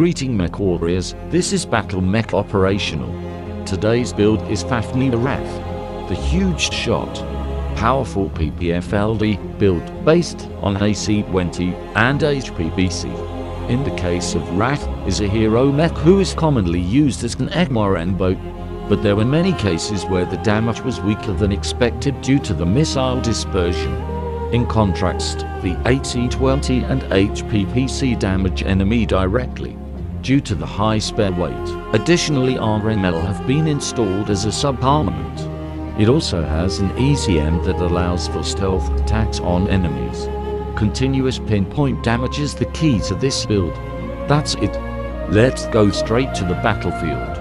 Greeting Mech Warriors, this is Battle Mech Operational. Today's build is Fafnir Wrath, the huge shot, powerful PPFLD build based on AC20 and HPPC. In the case of Wrath, is a hero mech who is commonly used as an MRM boat, but there were many cases where the damage was weaker than expected due to the missile dispersion. In contrast, the AC20 and HPPC damage enemy directly due to the high spare weight. Additionally, ERML have been installed as a sub-armament. It also has an ECM that allows for stealth attacks on enemies. Continuous pinpoint damage is the key to this build. That's it. Let's go straight to the battlefield.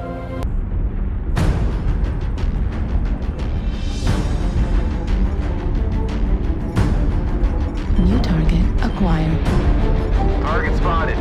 New target acquired. Target spotted.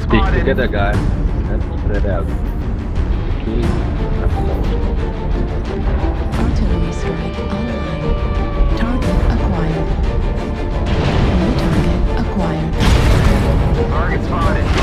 Stick together, guys, and spread out. Keep afloat. Artillery strike online. Target acquired. New target acquired. Target spotted.